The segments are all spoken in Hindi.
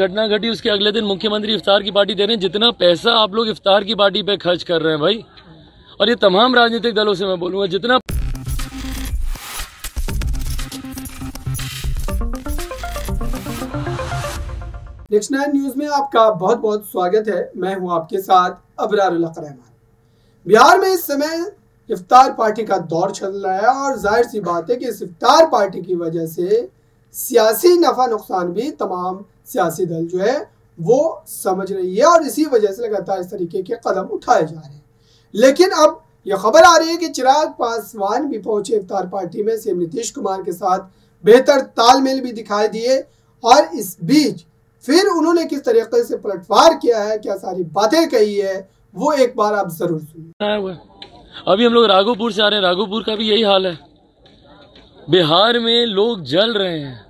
घटना घटी उसके अगले दिन मुख्यमंत्री इफ्तार की पार्टी दे रहे हैं। जितना पैसा आप लोग इफ्तार की पार्टी पे खर्च कर रहे हैं भाई, और ये तमाम राजनीतिक दलों से मैं बोलूँगा जितना नेक्स्ट 9 न्यूज में आपका बहुत बहुत स्वागत है। मैं हूँ आपके साथ अबरारुल हक रहमान। बिहार में इस समय इफ्तार पार्टी का दौर चल रहा है और जाहिर सी बात है कि इस इफ्तार पार्टी की वजह से सियासी नफा नुकसान भी तमाम सियासी दल जो है वो समझ रही है और इसी वजह से लगातार इस तरीके के कदम उठाए जा रहे हैं। लेकिन अब यह खबर आ रही है कि चिराग पासवान भी पहुंचे इफ्तार पार्टी में, सीएम नीतीश कुमार के साथ बेहतर तालमेल भी दिखाई दिए और इस बीच फिर उन्होंने किस तरीके से पलटवार किया है, क्या सारी बातें कही है, वो एक बार आप जरूर सुनिए। अभी हम लोग राघोपुर से आ रहे हैं, राघोपुर का भी यही हाल है। बिहार में लोग जल रहे हैं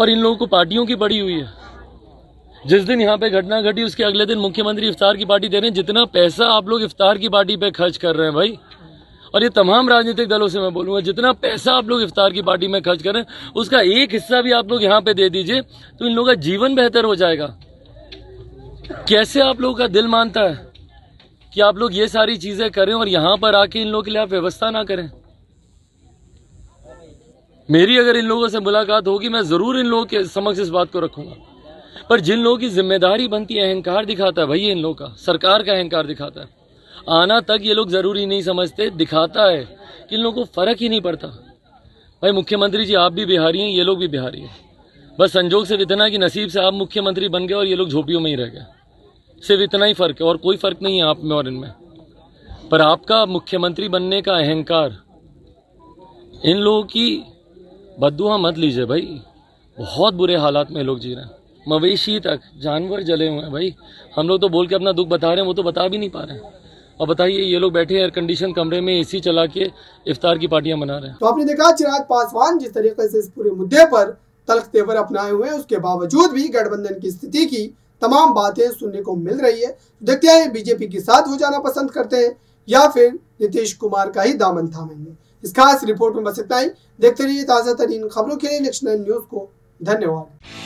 और इन लोगों को पार्टियों की पड़ी हुई है। जिस दिन यहाँ पे घटना घटी उसके अगले दिन मुख्यमंत्री इफ्तार की पार्टी दे रहे हैं। जितना पैसा आप लोग इफ्तार की पार्टी पे खर्च कर रहे हैं भाई, और ये तमाम राजनीतिक दलों से मैं बोलूँगा जितना पैसा आप लोग इफ्तार की पार्टी में खर्च कर रहे हैं उसका एक हिस्सा भी आप लोग यहाँ पे दे दीजिए तो इन लोगों का जीवन बेहतर हो जाएगा। कैसे आप लोगों का दिल मानता है कि आप लोग ये सारी चीज़ें करें और यहाँ पर आके इन लोगों के लिए आप व्यवस्था ना करें। मेरी अगर इन लोगों से मुलाकात होगी मैं ज़रूर इन लोगों के समक्ष इस बात को रखूंगा, पर जिन लोगों की जिम्मेदारी बनती है अहंकार दिखाता है भाई, इन लोगों का सरकार का अहंकार दिखाता है। आना तक ये लोग ज़रूरी नहीं समझते, दिखाता है कि इन लोगों को फ़र्क ही नहीं पड़ता। भाई मुख्यमंत्री जी आप भी बिहारी हैं, ये लोग भी बिहारी हैं, बस संजोग सिर्फ इतना कि नसीब से आप मुख्यमंत्री बन गए और ये लोग झोपड़ियों में ही रह गए। सिर्फ इतना ही फ़र्क है और कोई फ़र्क नहीं है आप में और इनमें। पर आपका मुख्यमंत्री बनने का अहंकार, इन लोगों की बद्दुआ मत लीजिए भाई। बहुत बुरे हालात में लोग जी रहे हैं, मवेशी तक जानवर जले हुए हैं भाई। हम लोग तो बोल के अपना दुख बता रहे हैं, वो तो बता भी नहीं पा रहे हैं। और बताइए ये लोग बैठे एयर कंडीशन कमरे में एसी चला के इफ्तार की पार्टियां मना रहे हैं। तो आपने देखा चिराग पासवान जिस तरीके से इस पूरे मुद्दे पर तल्ख तेवर अपनाए हुए हैं, उसके बावजूद भी गठबंधन की स्थिति की तमाम बातें सुनने को मिल रही है। देखते हैं बीजेपी के साथ हो जाना पसंद करते हैं या फिर नीतीश कुमार का ही दामन थामेंगे। इस खास रिपोर्ट में बस इतना ही। देखते रहिए ताज़ा तरीन खबरों के लिए नेक्स्ट 9 न्यूज को। धन्यवाद।